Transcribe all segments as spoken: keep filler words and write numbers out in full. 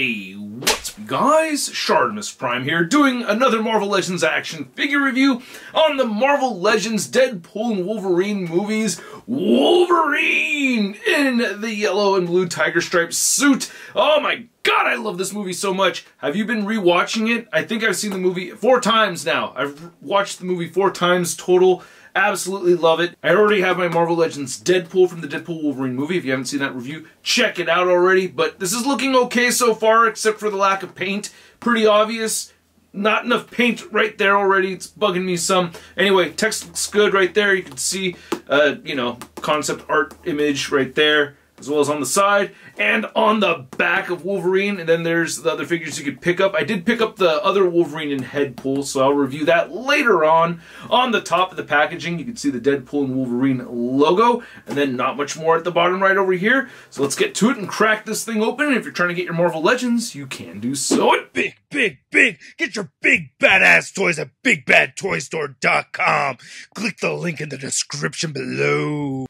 Hey, what's up guys? Shartimus Prime here, doing another Marvel Legends action figure review on the Marvel Legends Deadpool and Wolverine movies. Wolverine in the yellow and blue tiger stripe suit. Oh my god, I love this movie so much. Have you been rewatching it? I think I've seen the movie four times now. I've watched the movie four times total. Absolutely love it. I already have my Marvel Legends Deadpool from the Deadpool Wolverine movie. If you haven't seen that review, check it out already. But this is looking okay so far, except for the lack of paint. Pretty obvious. Not enough paint right there already. It's bugging me some. Anyway, text looks good right there. You can see, uh, you know, concept art image right there, as well as on the side and on the back of Wolverine. And then there's the other figures you could pick up. I did pick up the other Wolverine and Deadpool, so I'll review that later on. On the top of the packaging, you can see the Deadpool and Wolverine logo, and then not much more at the bottom right over here. So let's get to it and crack this thing open. And if you're trying to get your Marvel Legends, you can do so. And big, big, big, get your big badass toys at big bad toy store dot com. Click the link in the description below.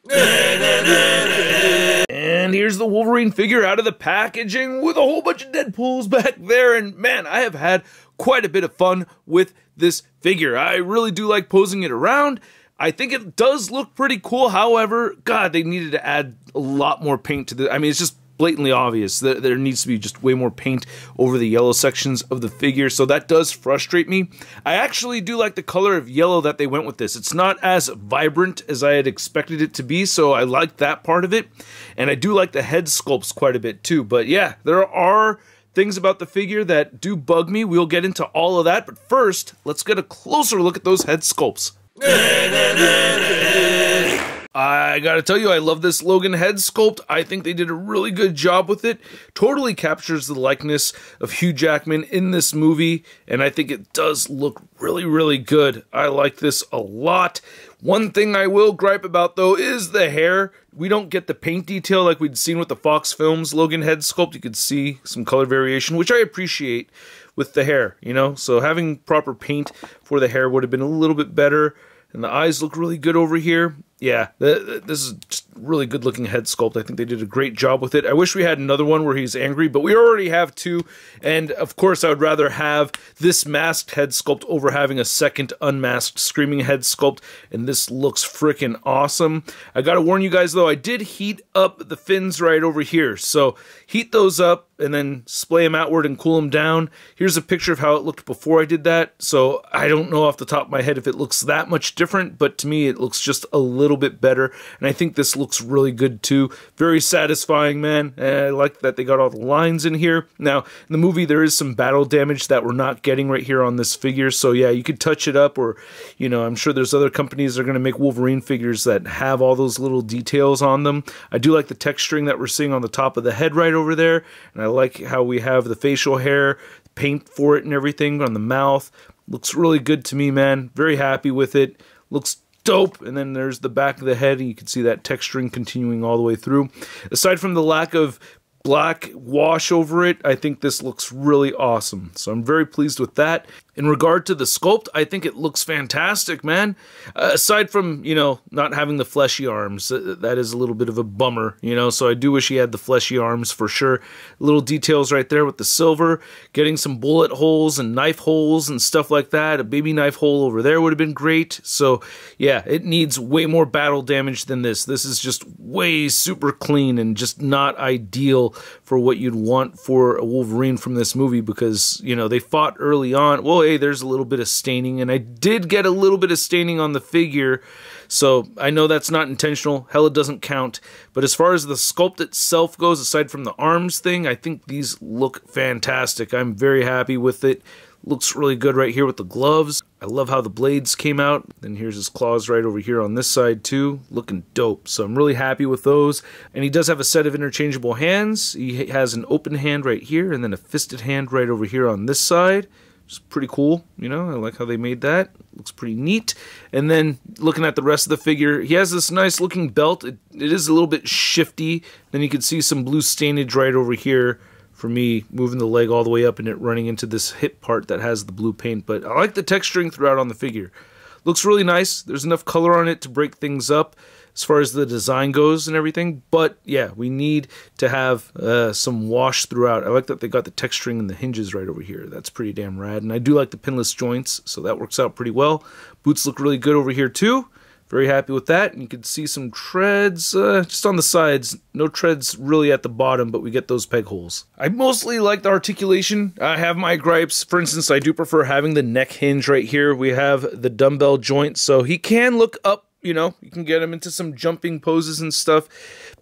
And here's the Wolverine figure out of the packaging with a whole bunch of Deadpools back there. And man, I have had quite a bit of fun with this figure. I really do like posing it around. I think it does look pretty cool. However, God, they needed to add a lot more paint to the... I mean, it's just blatantly obvious that there needs to be just way more paint over the yellow sections of the figure, so that does frustrate me. I actually do like the color of yellow that they went with this. It's not as vibrant as I had expected it to be, so I like that part of it, and I do like the head sculpts quite a bit too. But yeah, there are things about the figure that do bug me. We'll get into all of that, but first, let's get a closer look at those head sculpts. I gotta tell you, I love this Logan head sculpt. I think they did a really good job with it. Totally captures the likeness of Hugh Jackman in this movie, and I think it does look really, really good. I like this a lot. One thing I will gripe about, though, is the hair. We don't get the paint detail like we'd seen with the Fox Films Logan head sculpt. You could see some color variation, which I appreciate with the hair, you know? So having proper paint for the hair would have been a little bit better. And the eyes look really good over here. Yeah, this is just really good looking head sculpt. I think they did a great job with it. I wish we had another one where he's angry, but we already have two. And of course, I would rather have this masked head sculpt over having a second unmasked screaming head sculpt. And this looks freaking awesome. I gotta warn you guys though, I did heat up the fins right over here. So heat those up and then splay them outward and cool them down. Here's a picture of how it looked before I did that. So I don't know off the top of my head if it looks that much different, but to me it looks just a little bit better, and I think this looks really good too. Very satisfying, man. And I like that they got all the lines in here. Now, in the movie, there is some battle damage that we're not getting right here on this figure, so yeah, you could touch it up, or, you know, I'm sure there's other companies that are going to make Wolverine figures that have all those little details on them. I do like the texturing that we're seeing on the top of the head right over there, and I like how we have the facial hair, paint for it and everything on the mouth. Looks really good to me, man. Very happy with it. Looks dope. And then there's the back of the head, and you can see that texturing continuing all the way through. Aside from the lack of black wash over it, I think this looks really awesome. So I'm very pleased with that. In regard to the sculpt, I think it looks fantastic, man. Uh, aside from, you know, not having the fleshy arms, uh, that is a little bit of a bummer, you know, so I do wish he had the fleshy arms for sure. Little details right there with the silver, getting some bullet holes and knife holes and stuff like that. A baby knife hole over there would have been great. So, yeah, it needs way more battle damage than this. This is just way super clean and just not ideal for what you'd want for a Wolverine from this movie because, you know, they fought early on. Well, hey, there's a little bit of staining, and I did get a little bit of staining on the figure, so I know that's not intentional. Hell, it doesn't count. But as far as the sculpt itself goes, aside from the arms thing, I think these look fantastic. I'm very happy with it. Looks really good right here with the gloves. I love how the blades came out. Then here's his claws right over here on this side too. Looking dope. So I'm really happy with those. And he does have a set of interchangeable hands. He has an open hand right here and then a fisted hand right over here on this side. It's pretty cool, you know, I like how they made that. Looks pretty neat. And then looking at the rest of the figure, he has this nice looking belt. It, it is a little bit shifty. Then you can see some blue stainage right over here for me moving the leg all the way up and it running into this hip part that has the blue paint. But I like the texturing throughout on the figure. Looks really nice. There's enough color on it to break things up. as far as the design goes and everything. But yeah, we need to have uh, some wash throughout. I like that they got the texturing and the hinges right over here. That's pretty damn rad. And I do like the pinless joints, so that works out pretty well. Boots look really good over here too. Very happy with that. And you can see some treads uh, just on the sides. No treads really at the bottom, but we get those peg holes. I mostly like the articulation. I have my gripes. For instance, I do prefer having the neck hinge right here. We have the dumbbell joint, so he can look up. You know, you can get him into some jumping poses and stuff,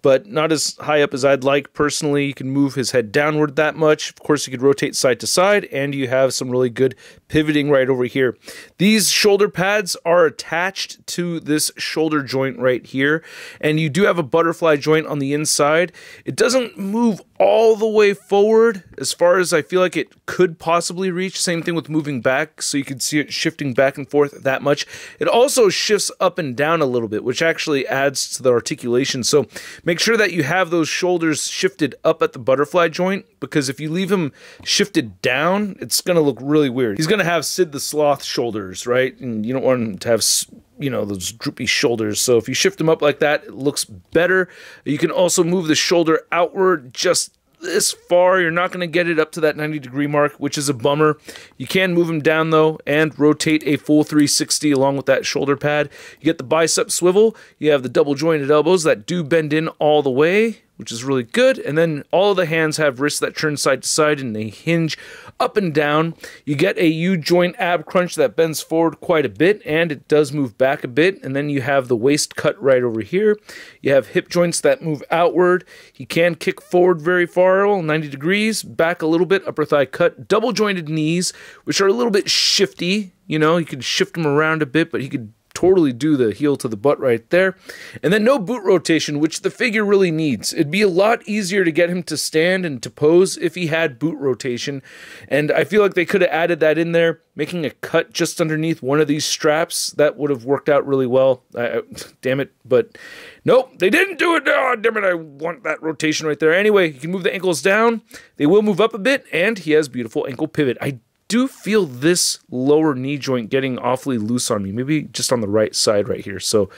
but not as high up as I'd like personally. You can move his head downward that much. Of course, you could rotate side to side, and you have some really good pivoting right over here. These shoulder pads are attached to this shoulder joint right here, and you do have a butterfly joint on the inside. It doesn't move all the way forward as far as I feel like it could possibly reach. Same thing with moving back, so you can see it shifting back and forth that much. It also shifts up and down a little bit, which actually adds to the articulation. So make sure that you have those shoulders shifted up at the butterfly joint, because if you leave him shifted down, it's going to look really weird. He's going to have Sid the Sloth shoulders, right? And you don't want him to have, you know, those droopy shoulders. So if you shift him up like that, it looks better. You can also move the shoulder outward just this far. You're not going to get it up to that ninety degree mark, which is a bummer. You can move him down though and rotate a full three sixty along with that shoulder pad. You get the bicep swivel. You have the double jointed elbows that do bend in all the way, which is really good. And then all of the hands have wrists that turn side to side and they hinge up and down. You get a U-joint ab crunch that bends forward quite a bit, and it does move back a bit. And then you have the waist cut right over here. You have hip joints that move outward. He can kick forward very far, ninety degrees, back a little bit, upper thigh cut. Double jointed knees, which are a little bit shifty. You know, you could shift them around a bit, but he could totally do the heel to the butt right there. And then no boot rotation, which the figure really needs. It'd be a lot easier to get him to stand and to pose if he had boot rotation, and I feel like they could have added that in there, making a cut just underneath one of these straps. That would have worked out really well. I, I, damn it, but nope, they didn't do it. Oh, damn it, I want that rotation right there. Anyway, you can move the ankles down. They will move up a bit, and he has beautiful ankle pivot. I do feel this lower knee joint getting awfully loose on me, maybe just on the right side right here, so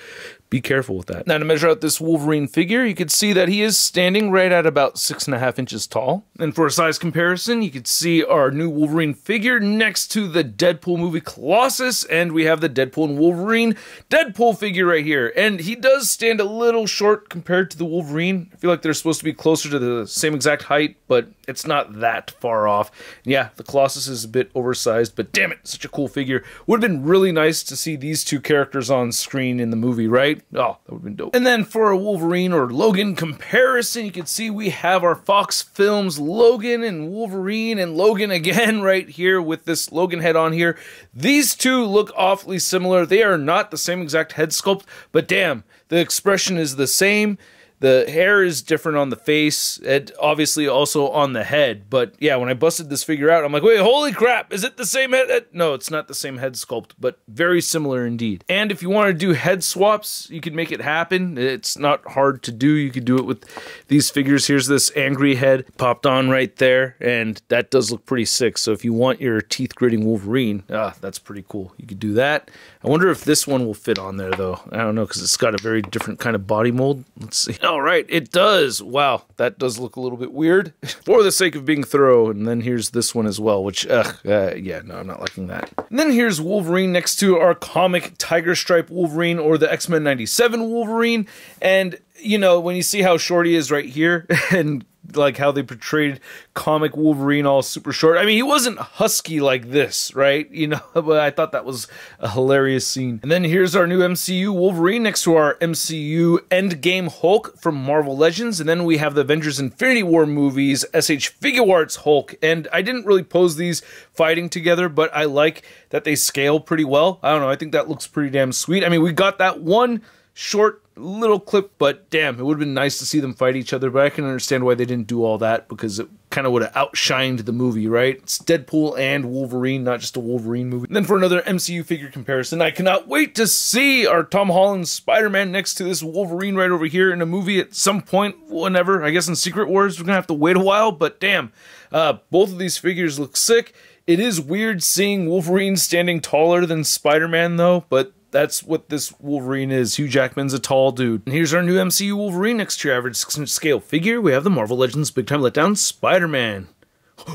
be careful with that. Now to measure out this Wolverine figure, you can see that he is standing right at about six and a half inches tall. And for a size comparison, you can see our new Wolverine figure next to the Deadpool movie Colossus, and we have the Deadpool and Wolverine Deadpool figure right here. And he does stand a little short compared to the Wolverine. I feel like they're supposed to be closer to the same exact height, but it's not that far off. And yeah, the Colossus is a bit oversized, but damn it, such a cool figure. Would have been really nice to see these two characters on screen in the movie, right? Oh, that would have been dope. And then for a Wolverine or Logan comparison, you can see we have our Fox Films Logan and Wolverine and Logan again right here with this Logan head on here. These two look awfully similar. They are not the same exact head sculpt, but damn, the expression is the same. The hair is different on the face, and obviously also on the head. But yeah, when I busted this figure out, I'm like, wait, holy crap, is it the same head? No, it's not the same head sculpt, but very similar indeed. And if you want to do head swaps, you can make it happen. It's not hard to do. You could do it with these figures. Here's this angry head popped on right there, and that does look pretty sick. So if you want your teeth-gritting Wolverine, ah, that's pretty cool. You could do that. I wonder if this one will fit on there, though. I don't know, because it's got a very different kind of body mold. Let's see. All right, it does. Wow, that does look a little bit weird. For the sake of being thorough, and then here's this one as well, which, ugh, uh, yeah, no, I'm not liking that. And then here's Wolverine next to our comic Tiger Stripe Wolverine or the X Men ninety-seven Wolverine. And, you know, when you see how short he is right here, and like how they portrayed comic Wolverine all super short. I mean, he wasn't husky like this, right? You know, but I thought that was a hilarious scene. And then here's our new M C U Wolverine next to our M C U Endgame Hulk from Marvel Legends. And then we have the Avengers Infinity War movies, S H Figuarts Hulk. And I didn't really pose these fighting together, but I like that they scale pretty well. I don't know, I think that looks pretty damn sweet. I mean, we got that one short little clip, but damn, it would have been nice to see them fight each other, but I can understand why they didn't do all that, because it kind of would have outshined the movie, right? It's Deadpool and Wolverine, not just a Wolverine movie. And then for another M C U figure comparison, I cannot wait to see our Tom Holland Spider-Man next to this Wolverine right over here in a movie at some point, whenever. I guess in Secret Wars, we're gonna have to wait a while, but damn, uh, both of these figures look sick. It is weird seeing Wolverine standing taller than Spider-Man, though, but That's what this Wolverine is. Hugh Jackman's a tall dude. And here's our new M C U Wolverine next to your average six inch scale figure. We have the Marvel Legends Big Time Letdown, Spider-Man.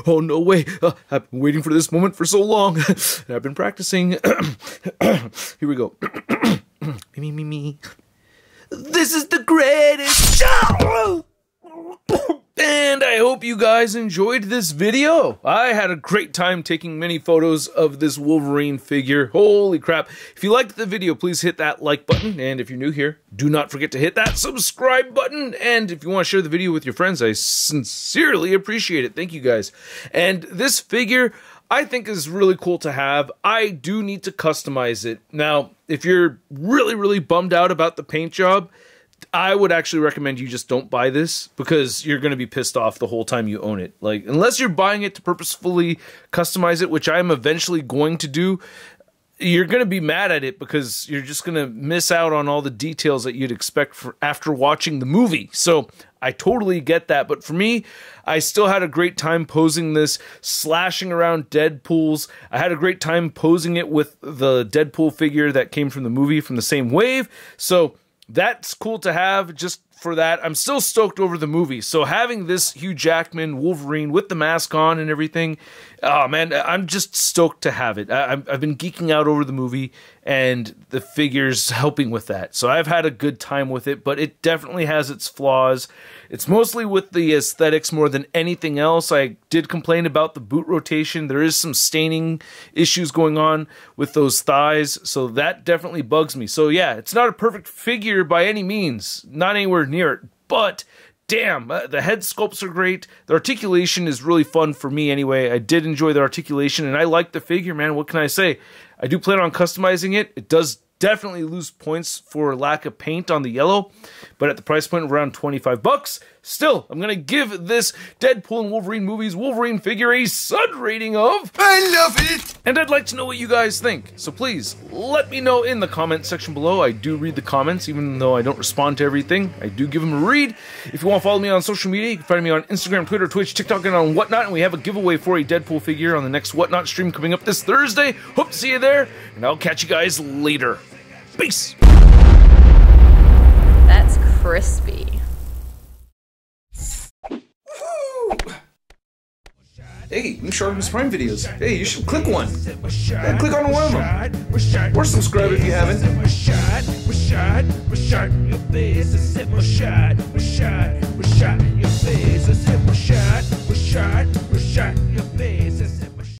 Oh, no way. Uh, I've been waiting for this moment for so long. And I've been practicing. Here we go. me, me, me, me. This is the greatest show! And I hope you guys enjoyed this video. I had a great time taking many photos of this Wolverine figure. Holy crap. If you liked the video, please hit that like button. And if you're new here, do not forget to hit that subscribe button. And if you want to share the video with your friends, I sincerely appreciate it. Thank you guys. And this figure, I think, is really cool to have. I do need to customize it. Now, if you're really, really bummed out about the paint job, I would actually recommend you just don't buy this, because you're going to be pissed off the whole time you own it. Like, unless you're buying it to purposefully customize it, which I'm eventually going to do, you're going to be mad at it because you're just going to miss out on all the details that you'd expect for after watching the movie. So I totally get that. But for me, I still had a great time posing this, slashing around Deadpools. I had a great time posing it with the Deadpool figure that came from the movie from the same wave. So that's cool to have just for that. I'm still stoked over the movie. So having this Hugh Jackman Wolverine with the mask on and everything, oh man, I'm just stoked to have it. I, I've been geeking out over the movie and the figures helping with that. So I've had a good time with it, but it definitely has its flaws. It's mostly with the aesthetics more than anything else. I did complain about the boot rotation. There is some staining issues going on with those thighs, so that definitely bugs me. So yeah, it's not a perfect figure by any means, not anywhere near it, but damn, the head sculpts are great. The articulation is really fun for me anyway. I did enjoy the articulation, and I like the figure, man. What can I say? I do plan on customizing it. It does definitely lose points for lack of paint on the yellow, but at the price point of around twenty-five bucks, still, I'm going to give this Deadpool and Wolverine movies Wolverine figure a stud rating of... I love it! And I'd like to know what you guys think, so please let me know in the comment section below. I do read the comments, even though I don't respond to everything. I do give them a read. If you want to follow me on social media, you can find me on Instagram, Twitter, Twitch, TikTok, and on WhatNot, and we have a giveaway for a Deadpool figure on the next WhatNot stream coming up this Thursday. Hope to see you there, and I'll catch you guys later. Peace! That's crispy. Hey, new Shartimus Prime videos. Hey, you should click one. Yeah, click on one of them. Or subscribe if you haven't. Shot, shot, shot, shot,